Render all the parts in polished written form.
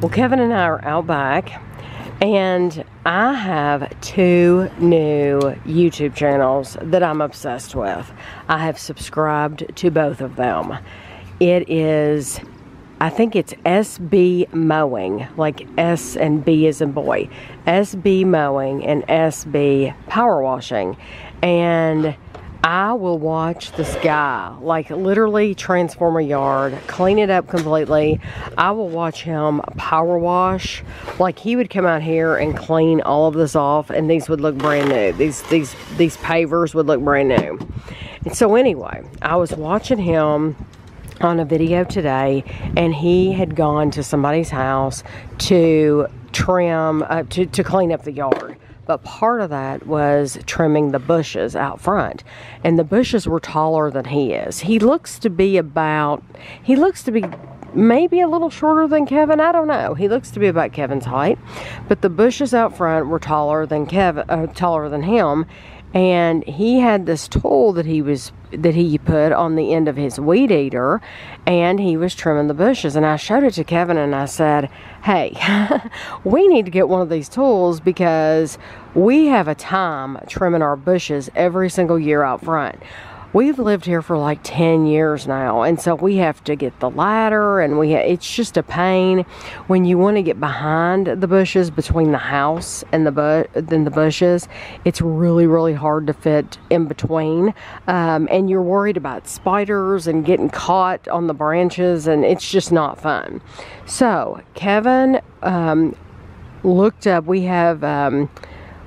Well, Kevin and I are out back, and I have two new YouTube channels that I'm obsessed with. I have subscribed to both of them. It is, I think it's SB Mowing, like S and B as in boy. SB Mowing and SB Power Washing. And I will watch this guy, like, literally transform a yard, clean it up completely. I will watch him power wash. Like, he would come out here and clean all of this off, and these would look brand new. These pavers would look brand new. And so anyway, I was watching him on a video today, and he had gone to somebody's house to trim, to clean up the yard. But part of that was trimming the bushes out front, and the bushes were taller than he is. He looks to be about, he looks to be maybe a little shorter than Kevin. I don't know. He looks to be about Kevin's height, but the bushes out front were taller than Kevin, taller than him. And he had this tool that he put on the end of his weed eater, and he was trimming the bushes. And I showed it to Kevin, and I said, "Hey, we need to get one of these tools, because we have a time trimming our bushes every single year out front. We've lived here for like 10 years now, and so we have to get the ladder, and it's just a pain when you want to get behind the bushes, between the house and the bushes. It's really, really hard to fit in between, and you're worried about spiders and getting caught on the branches, and it's just not fun." So Kevin looked up.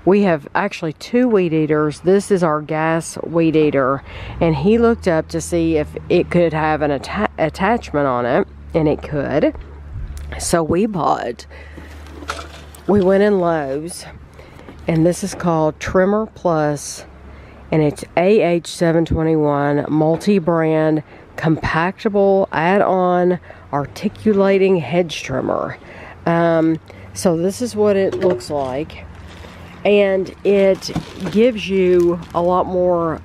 We have actually two weed eaters. This is our gas weed eater, and he looked up to see if it could have an attachment on it, and it could. So we went in Lowe's, and this is called Trimmer Plus, and it's AH721 multi-brand compactable add-on articulating hedge trimmer. So this is what it looks like. And it gives you a lot more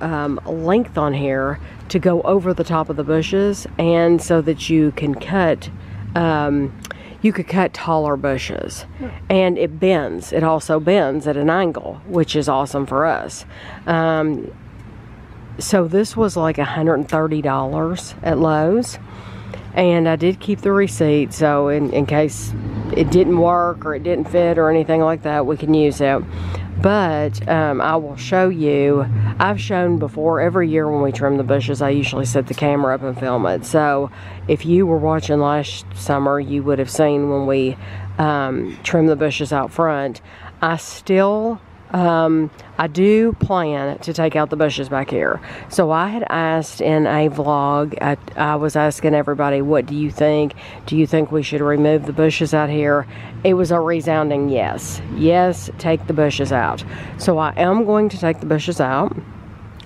length on here to go over the top of the bushes, and so that you can cut, you could cut taller bushes. And it bends. It also bends at an angle, which is awesome for us. So this was like $130 at Lowe's, and I did keep the receipt, so in case it didn't work or it didn't fit or anything like that, we can use it. But I will show you, I've shown before, every year when we trim the bushes, I usually set the camera up and film it. So if you were watching last summer, you would have seen when we trimmed the bushes out front. I still, I do plan to take out the bushes back here. So I had asked in a vlog, I was asking everybody, what do you think? Do you think we should remove the bushes out here? It was a resounding yes. Yes, take the bushes out. So I am going to take the bushes out.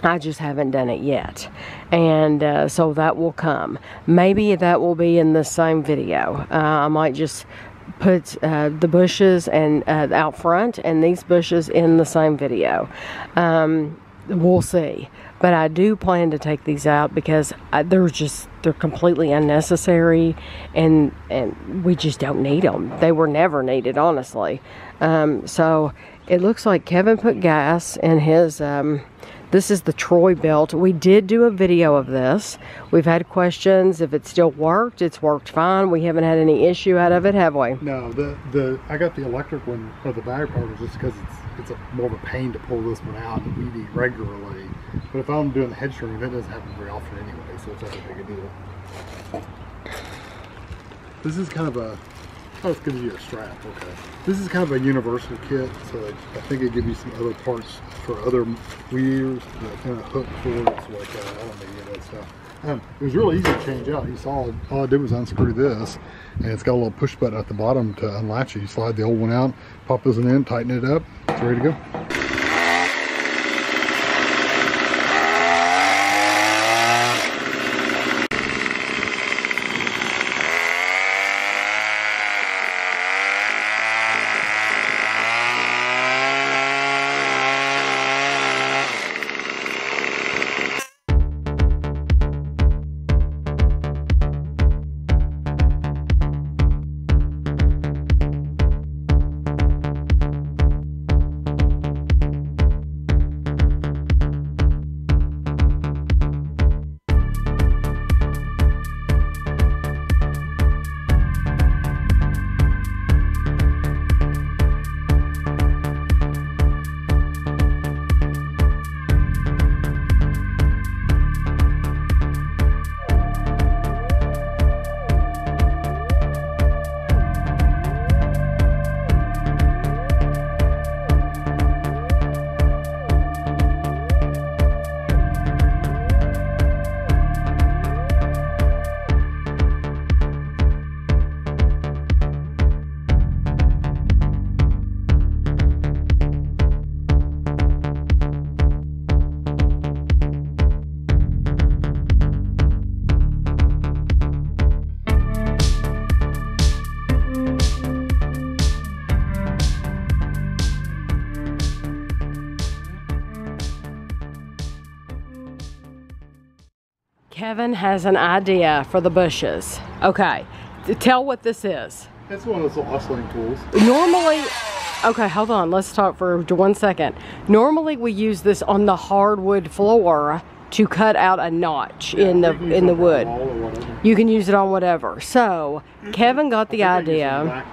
I just haven't done it yet. And so that will come. Maybe that will be in the same video. I might just put the bushes and out front and these bushes in the same video. We'll see. But I do plan to take these out, because they're completely unnecessary, and we just don't need them. They were never needed, honestly. So it looks like Kevin put gas in his, this is the Troy-Bilt. We did do a video of this. We've had questions if it still worked. It's worked fine. We haven't had any issue out of it, have we? No, I got the electric one for the battery power just because it's more of a pain to pull this one out, and we do regularly. But if I'm doing the hedge trimming, that doesn't happen very often anyway, so it's not that big a deal. This is kind of a, oh, it gives you a strap, okay. This is kind of a universal kit, so I think it gives you some other parts for other weed eaters, kind of hook for it, so like, I don't know, any of that stuff. It was really easy to change out. You saw, all I did was unscrew this, and it's got a little push button at the bottom to unlatch it. You slide the old one out, pop this one in, tighten it up, it's ready to go. Kevin has an idea for the bushes. Okay, tell what this is. That's one of those hustling tools. Normally, okay, hold on, let's talk for 1 second. Normally we use this on the hardwood floor to cut out a notch in the wood. You can use it on whatever. So Kevin got the idea.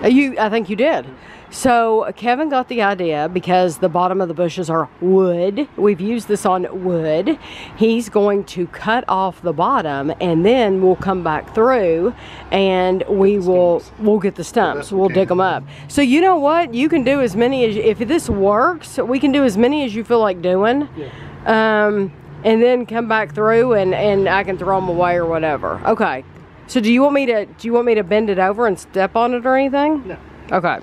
I think you did. So Kevin got the idea because the bottom of the bushes are wood. We've used this on wood. He's going to cut off the bottom and then we'll come back through and we'll get the stumps. We'll dig them up. So you know what? You can do as many as, if this works, we can do as many as you feel like doing. Yeah. And then come back through and I can throw them away or whatever. Okay. So do you want me to bend it over and step on it or anything? No. Okay.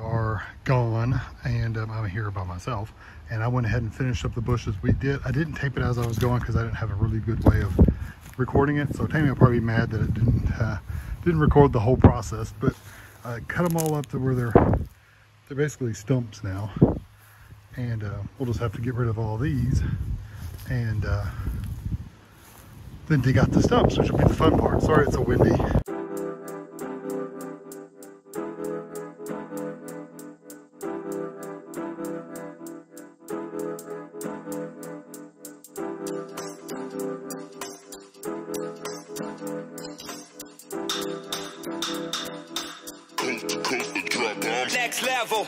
Are gone and I'm here by myself, and I went ahead and finished up the bushes. I didn't tape it as I was going because I didn't have a really good way of recording it, so Tami will probably be mad that it didn't record the whole process, but I cut them all up to where they're basically stumps now, and we'll just have to get rid of all these and then dig out the stumps, which will be the fun part. Sorry it's so windy. Next level.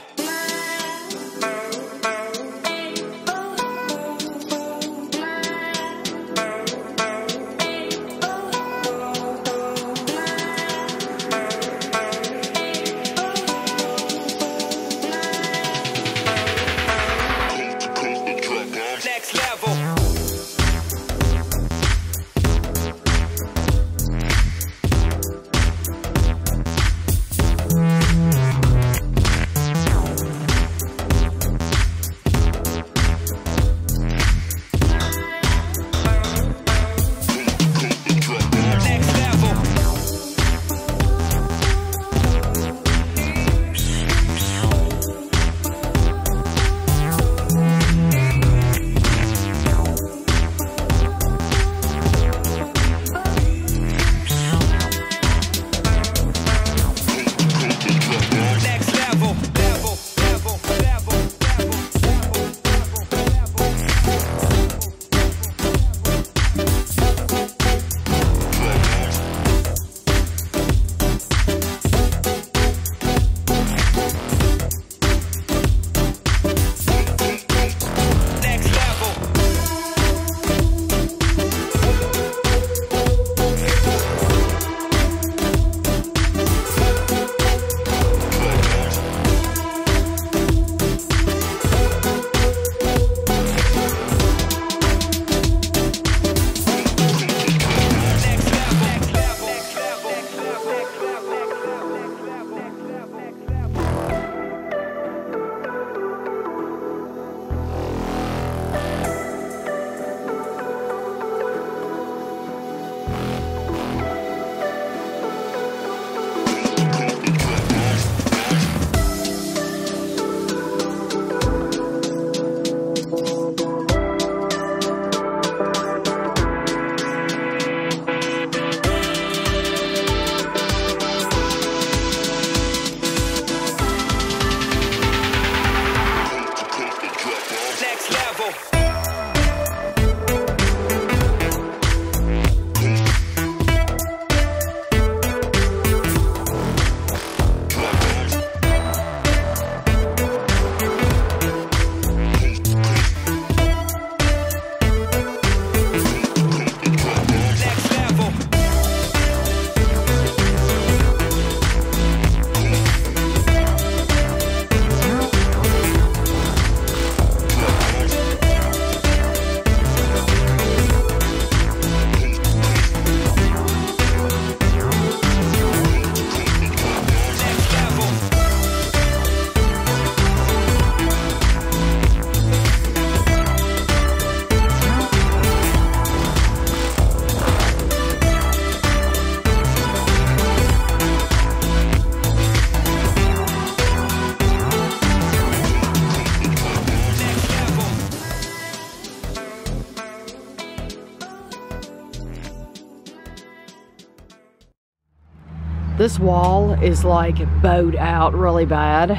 This wall is like bowed out really bad.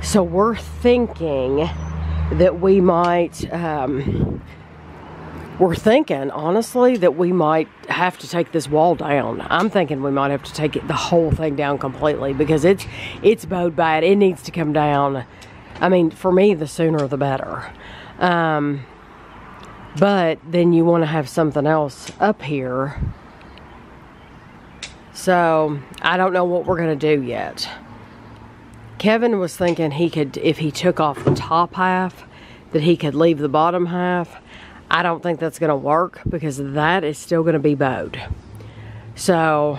So we're thinking that we might, we're thinking, honestly, that we might have to take this wall down. I'm thinking we might have to take it, the whole thing down completely, because it's bowed bad. It needs to come down. I mean, for me, the sooner the better. But then you want to have something else up here. So, I don't know what we're going to do yet. Kevin was thinking he could, if he took off the top half, that he could leave the bottom half. I don't think that's going to work because that is still going to be bowed. So,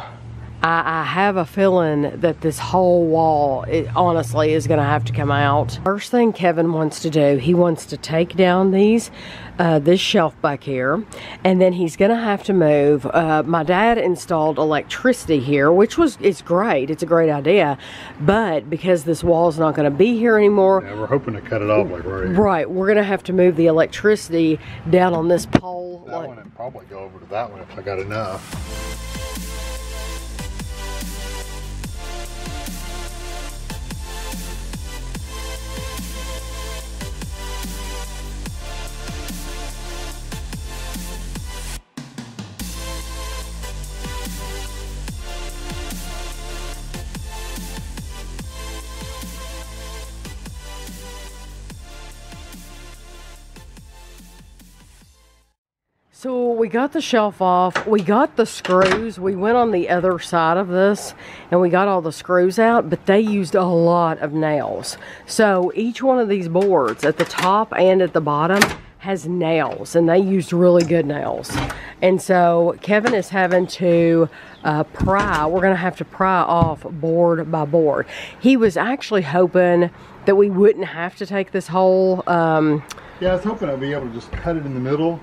I have a feeling that this whole wall, it honestly is going to have to come out. First thing Kevin wants to do, he wants to take down these, this shelf back here. And then he's going to have to move. My dad installed electricity here, which was, it's great. It's a great idea. But because this wall's not going to be here anymore. Yeah, we're hoping to cut it off like right here. Right. We're going to have to move the electricity down on this pole. That one would probably go over to that one if I got enough. So we got the shelf off, we got the screws, we went on the other side of this and we got all the screws out, but they used a lot of nails. So each one of these boards at the top and at the bottom has nails, and they used really good nails. And so Kevin is having to pry, we're gonna have to pry off board by board. He was actually hoping that we wouldn't have to take this whole... yeah, I was hoping I'd be able to just cut it in the middle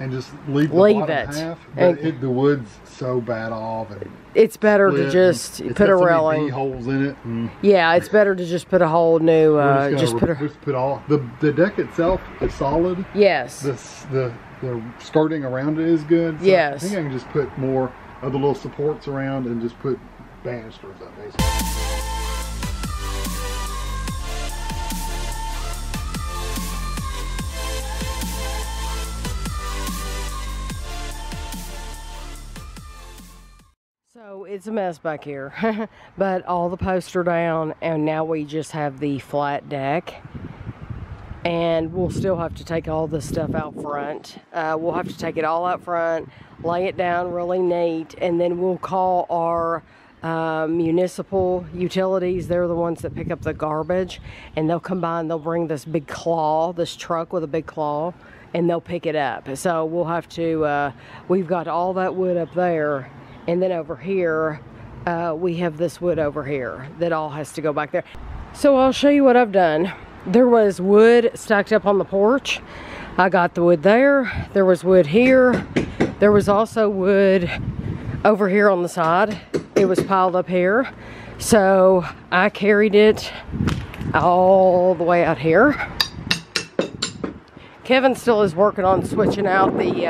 and just leave it half, but the wood's so bad off, and it's better to just put a railing holes in it. And yeah, it's better to just put a whole new just put all the deck itself is solid. Yes, the skirting around it is good. So yes, I think I can just put more of the little supports around and just put banisters up basically. So it's a mess back here, but all the posts are down and now we just have the flat deck, and we'll still have to take all this stuff out front. We'll have to take it all out front, lay it down really neat, and then we'll call our municipal utilities. They're the ones that pick up the garbage, and they'll come by and they'll bring this big claw, this truck with a big claw, and they'll pick it up. So we'll have to, we've got all that wood up there. And then over here, we have this wood over here that all has to go back there. So I'll show you what I've done. There was wood stacked up on the porch. I got the wood there. There was wood here. There was also wood over here on the side. It was piled up here. So I carried it all the way out here. Kevin still is working on switching out the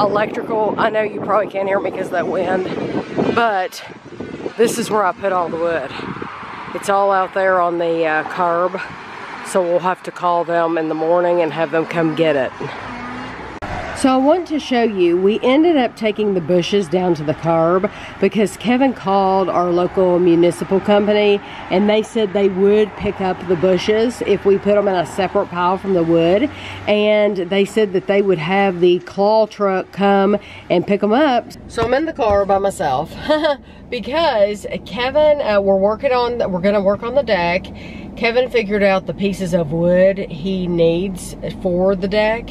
electrical. I know you probably can't hear me because of that wind, but this is where I put all the wood. It's all out there on the curb, so we'll have to call them in the morning and have them come get it. So I want to show you, we ended up taking the bushes down to the curb because Kevin called our local municipal company and they said they would pick up the bushes if we put them in a separate pile from the wood. And they said that they would have the claw truck come and pick them up. So I'm in the car by myself because Kevin, we're gonna work on the deck. Kevin figured out the pieces of wood he needs for the deck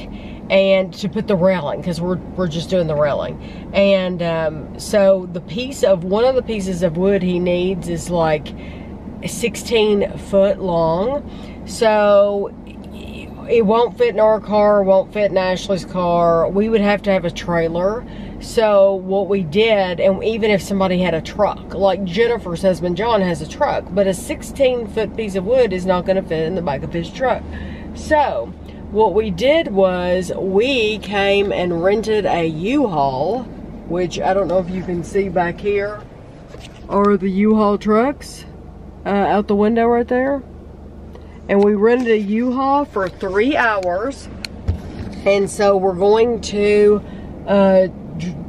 and to put the railing, because we're just doing the railing. And so the piece of, one of the pieces of wood he needs is like 16 foot long. So it won't fit in our car, won't fit in Ashley's car. We would have to have a trailer. So what we did, and even if somebody had a truck, like Jennifer's husband John has a truck, but a 16 foot piece of wood is not gonna fit in the back of his truck. So what we did was we came and rented a U-Haul, which I don't know if you can see back here. are the U-Haul trucks out the window right there. And we rented a U-Haul for 3 hours. And so we're going to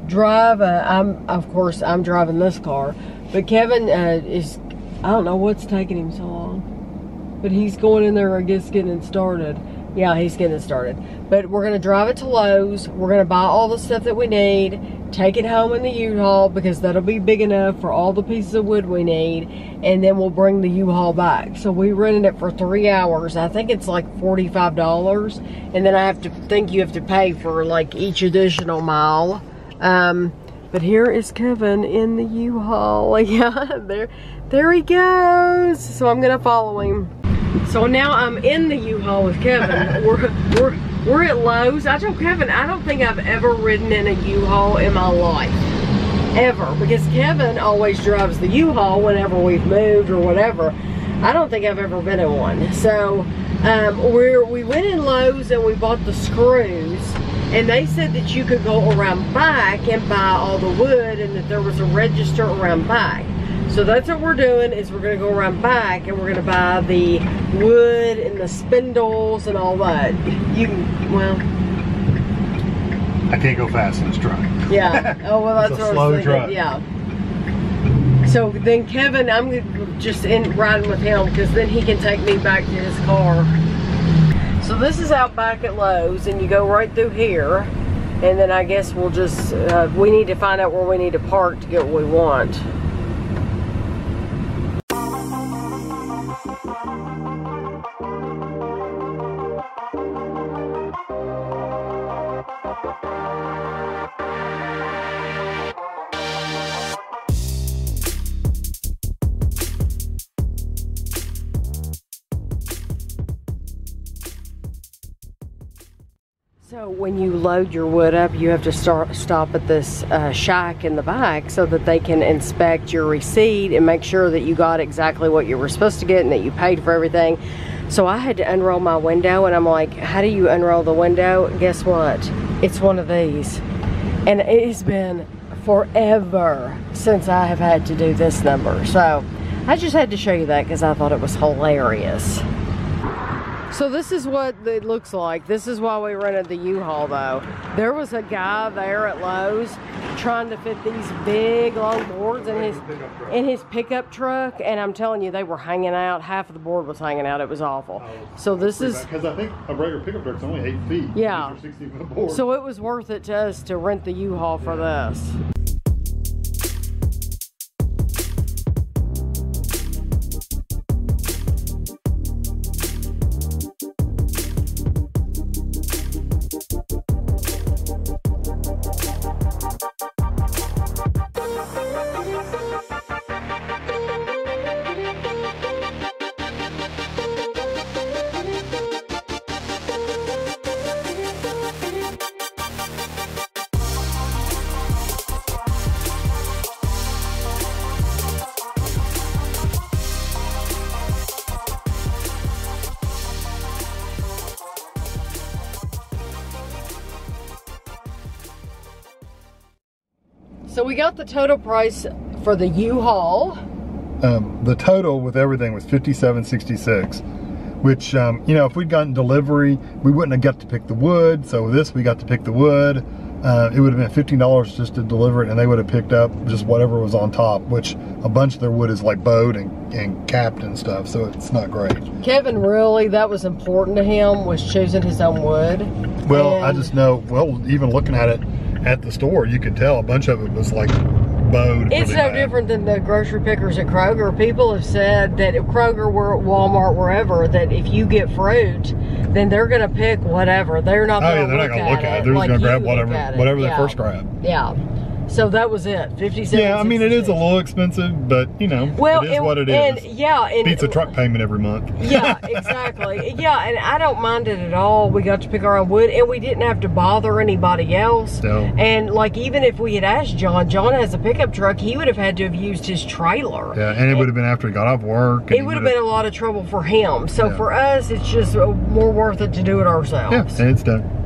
drive. Of course, I'm driving this car. But Kevin is, I don't know what's taking him so long. But he's going in there, I guess, getting it started. Yeah, he's getting it started. But we're going to drive it to Lowe's. We're going to buy all the stuff that we need. Take it home in the U-Haul because that'll be big enough for all the pieces of wood we need. And then we'll bring the U-Haul back. So we rented it for 3 hours. I think it's like $45. And then I have to think you have to pay for like each additional mile. But here is Kevin in the U-Haul. Yeah, there he goes. So I'm going to follow him. So now I'm in the U-Haul with Kevin. We're at Lowe's. I told Kevin, I don't think I've ever ridden in a U-Haul in my life. Ever. Because Kevin always drives the U-Haul whenever we've moved or whatever. I don't think I've ever been in one. So we went in Lowe's and we bought the screws. And they said that you could go around back and buy all the wood and that there was a register around back. So that's what we're doing, is we're going to go around back and we're going to buy the wood and the spindles and all that. You can, well. I can't go fast in this truck. Yeah. Oh, well, that's what I was thinking. It's a slow truck. Yeah. So then Kevin, I'm just riding with him because then he can take me back to his car. So this is out back at Lowe's and you go right through here. And then I guess we'll just, we need to find out where we need to park to get what we want. So when you load your wood up, you have to stop at this shack in the back so that they can inspect your receipt and make sure that you got exactly what you were supposed to get and that you paid for everything. So I had to unroll my window and I'm like, how do you unroll the window? Guess what? It's one of these. And it's been forever since I have had to do this number. So I just had to show you that because I thought it was hilarious. So this is what it looks like. This is why we rented the U-Haul though. There was a guy there at Lowe's trying to fit these big long boards in his pickup truck, and I'm telling you, they were hanging out. Half of the board was hanging out. It was awful. So this is because I think a regular pickup truck's only 8 feet. Yeah. 60-foot board. So it was worth it to us to rent the U-Haul for this. So we got the total price for the U-Haul. The total with everything was $57.66, which, you know, if we'd gotten delivery, we wouldn't have got to pick the wood. So with this, we got to pick the wood. It would have been $15 just to deliver it, and they would have picked up just whatever was on top, which a bunch of their wood is like bowed and capped and stuff, so it's not great. Kevin, really, that was important to him, was choosing his own wood. Well, and I just know, well, even looking at it, at the store, you could tell a bunch of it was like bowed. It's no different than the grocery pickers at Kroger. People have said that if Kroger were at Walmart, wherever, that if you get fruit, then they're going to pick whatever. They're not going to look at it. They're just going to grab whatever they first grab. Yeah. So that was it. $57.66. Yeah, I mean, it is a little expensive, but you know, well, it is what it is. Yeah, beats a truck payment every month. Yeah, exactly. Yeah, and I don't mind it at all. We got to pick our own wood, and we didn't have to bother anybody else. No. And like, even if we had asked John has a pickup truck, he would have had to have used his trailer. Yeah, and it would have been after he got off work. It would have been a lot of trouble for him. So yeah, for us, it's just more worth it to do it ourselves. Yeah, and it's done.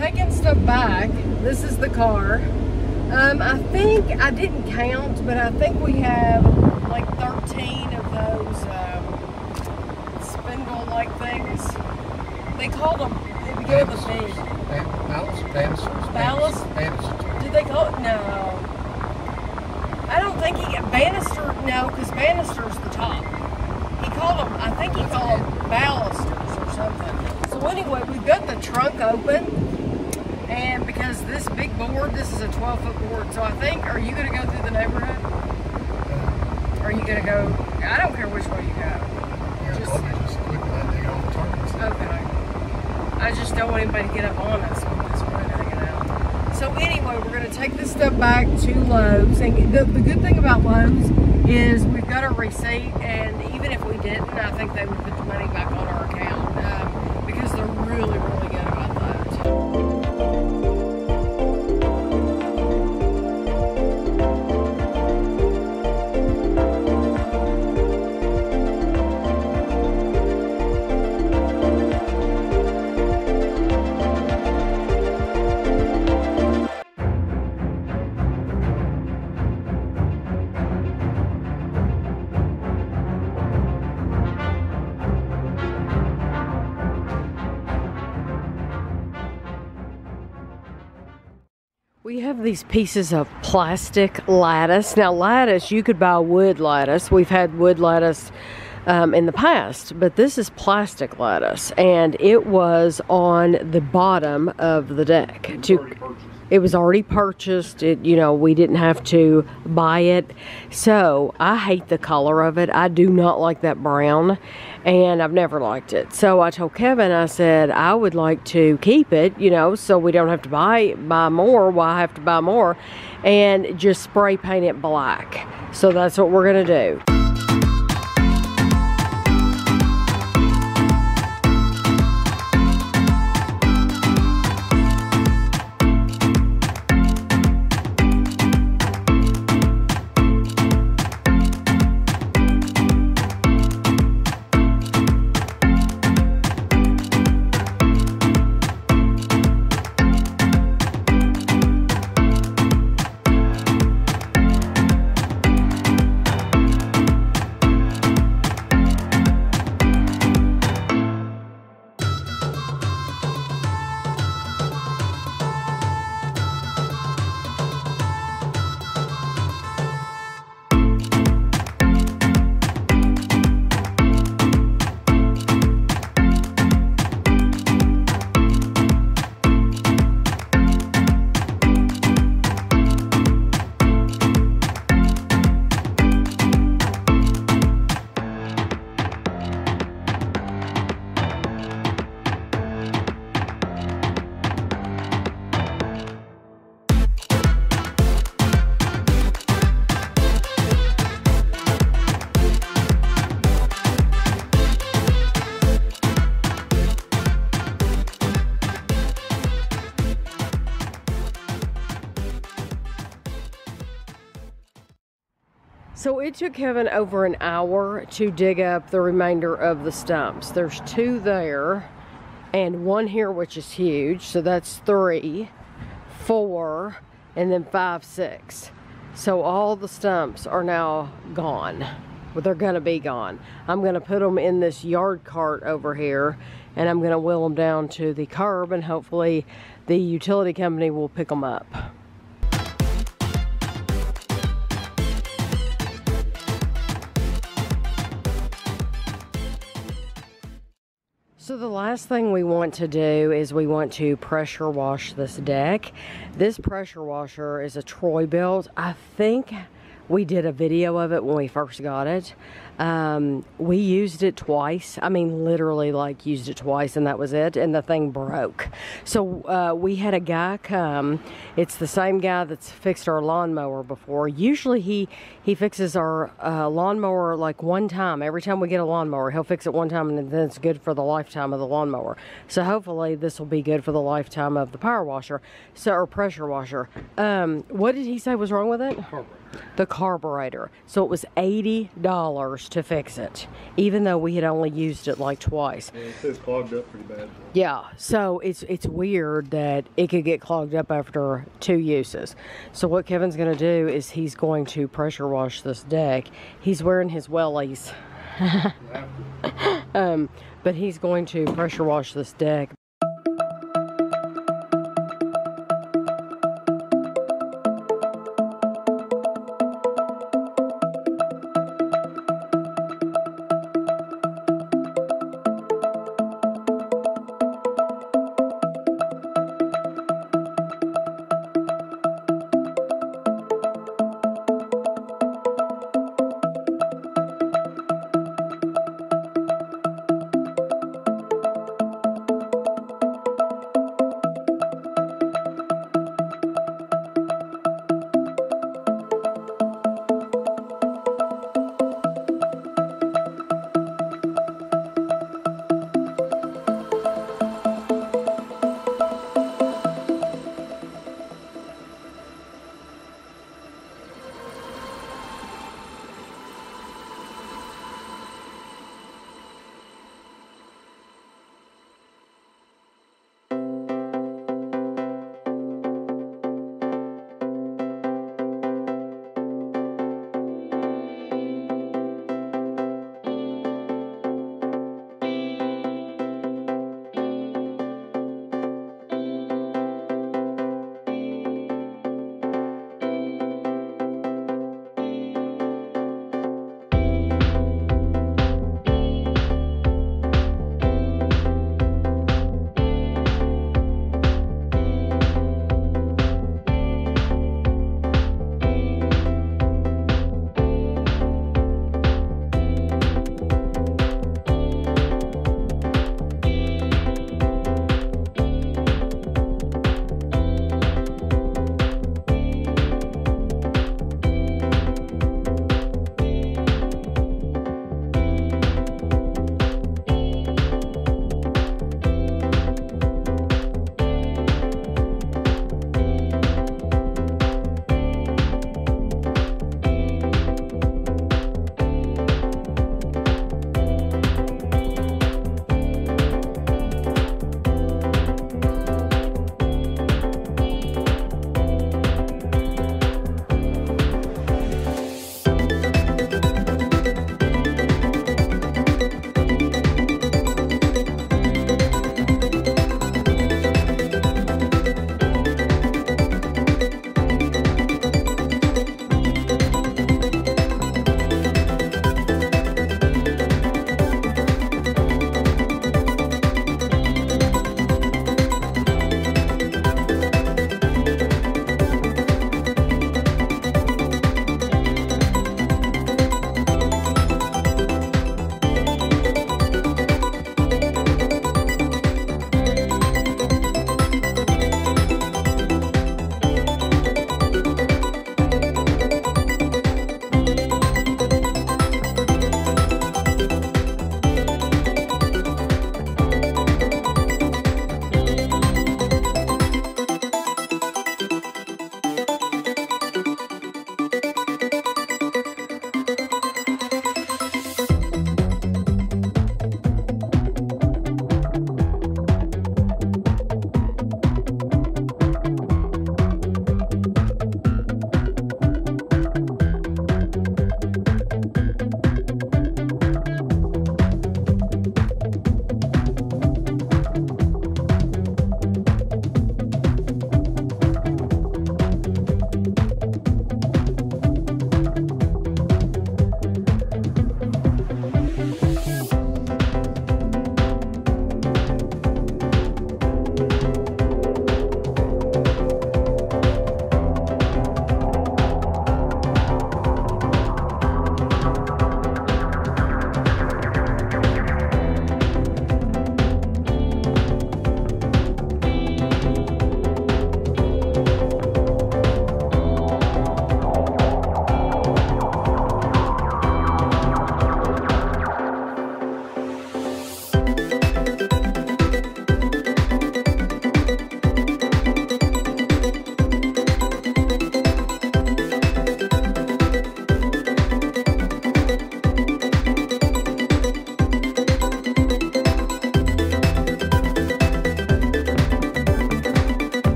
taking stuff back. This is the car. I think, I didn't count, but I think we have like 13 of those spindle-like things. They called them, they gave them a name. Ballast? Did they call it? No. I don't think he, banister, no, because banister's the top. He called them, I think he called them ballasters or something. So anyway, we've got the trunk open. And because this big board, this is a 12-foot board, so I think, are you going to go through the neighborhood? Or are you going to go, I don't care which way you go. Yeah, just click that thing on the targets. Okay. I just don't want anybody to get up on us when this we're hanging out. So anyway, we're going to take this stuff back to Lowe's. And the good thing about Lowe's is we've got a receipt, and even if we didn't, I think they would put the money back on our account because they're really, really good about Lowe's. We have these pieces of plastic lattice. Now lattice, you could buy wood lattice. We've had wood lattice in the past, but this is plastic lattice, and it was on the bottom of the deck. It was already purchased. It, you know, we didn't have to buy it. So I hate the color of it. I do not like that brown, and I've never liked it. So I told Kevin, I said, I would like to keep it, you know, so we don't have to buy more. Why I have to buy more? And just spray paint it black. So that's what we're gonna do. So it took Kevin over an hour to dig up the remainder of the stumps. There's two there and one here, which is huge. So that's 3, 4, and then 5, 6. So all the stumps are now gone. Well, they're gonna be gone. I'm gonna put them in this yard cart over here, and I'm gonna wheel them down to the curb, and hopefully the utility company will pick them up. So the last thing we want to do is we want to pressure wash this deck. This pressure washer is a Troy-Bilt. I think we did a video of it when we first got it. We used it twice. I mean, literally like used it twice, and that was it. And the thing broke. So we had a guy come. It's the same guy that's fixed our lawnmower before. Usually he fixes our lawnmower like one time. Every time we get a lawnmower, he'll fix it one time, and then it's good for the lifetime of the lawnmower. So hopefully this will be good for the lifetime of the power washer, or pressure washer. What did he say was wrong with it? Carburetor. the carburetor. So it was $80 to fix it, even though we had only used it like twice. Yeah, it's clogged up pretty bad. Yeah, so it's weird that it could get clogged up after two uses. So what Kevin's going to do is he's going to pressure wash this deck. He's wearing his wellies. But he's going to pressure wash this deck.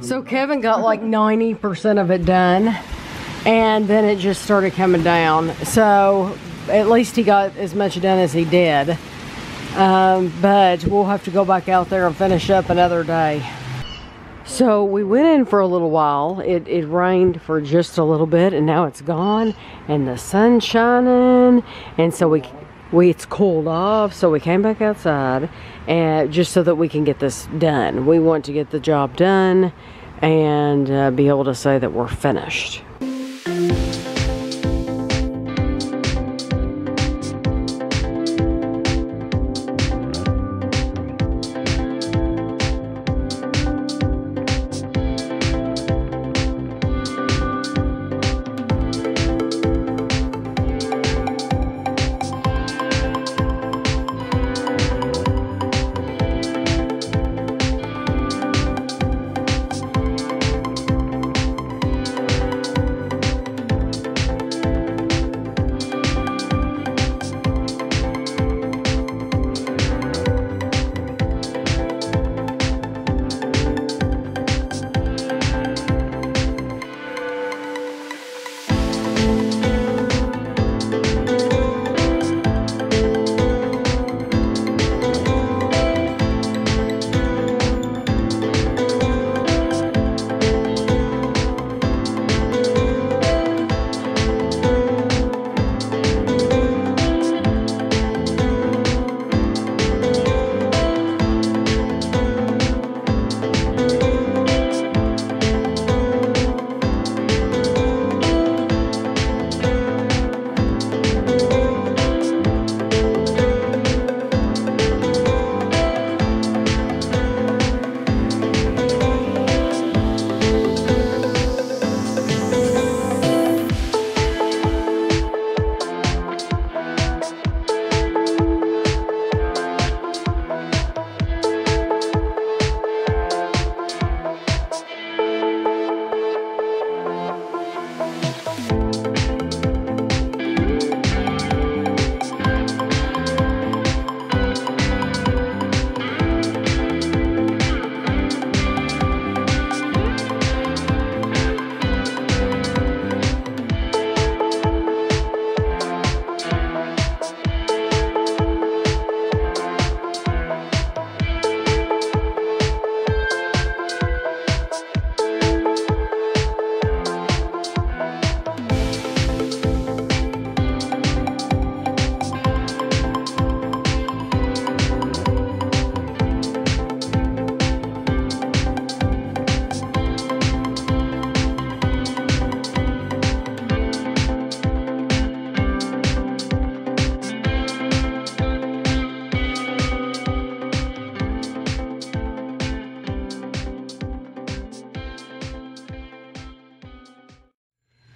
So Kevin got like 90% of it done, and then it just started coming down. So at least he got as much done as he did. But we'll have to go back out there and finish up another day. So we went in for a little while. It rained for just a little bit, and now it's gone and the sun's shining, and so it's cooled off, so we came back outside, and just so that we can get this done. We want to get the job done and be able to say that we're finished.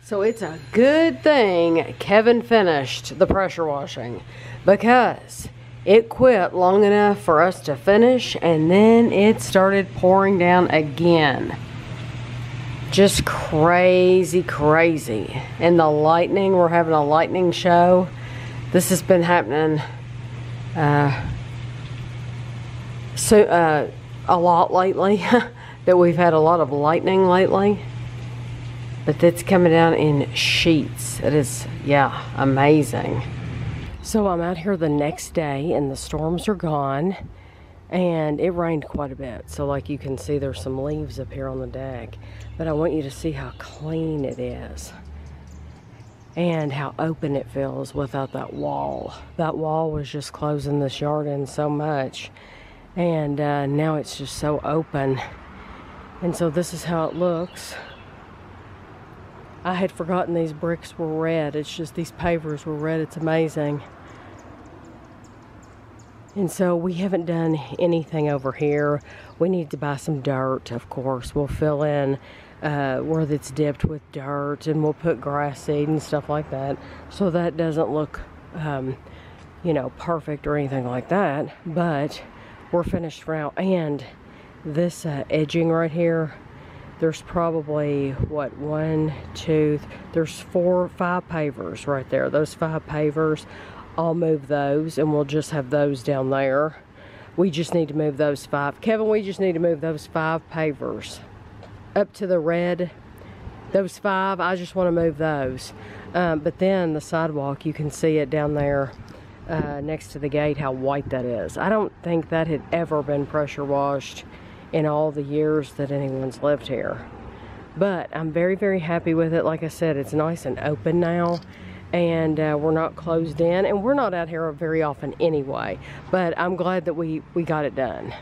So it's a good thing Kevin finished the pressure washing, because it quit long enough for us to finish, and then it started pouring down again. Just crazy, crazy. And the lightning, we're having a lightning show. This has been happening a lot lately, that we've had a lot of lightning lately. But that's coming down in sheets. It is, yeah, amazing. So I'm out here the next day, and the storms are gone, and it rained quite a bit. So like you can see, there's some leaves up here on the deck, but I want you to see how clean it is and how open it feels without that wall. That wall was just closing this yard in so much, and now it's just so open. And so this is how it looks. I had forgotten these bricks were red. It's just these pavers were red. It's amazing. And so we haven't done anything over here. We need to buy some dirt, of course. We'll fill in where it's dipped with dirt, and we'll put grass seed and stuff like that, so that doesn't look, you know, perfect or anything like that. But we're finished for now. And this edging right here, there's probably, what, 1, 2, there's 4 or 5 pavers right there. Those 5 pavers, I'll move those, and we'll just have those down there. We just need to move those 5. Kevin, we just need to move those 5 pavers up to the red, those five, I just want to move those. But then the sidewalk, you can see it down there next to the gate, how white that is. I don't think that had ever been pressure washed in all the years that anyone's lived here. But I'm very, very happy with it. Like I said, it's nice and open now. And we're not closed in. And we're not out here very often anyway. But I'm glad that we got it done.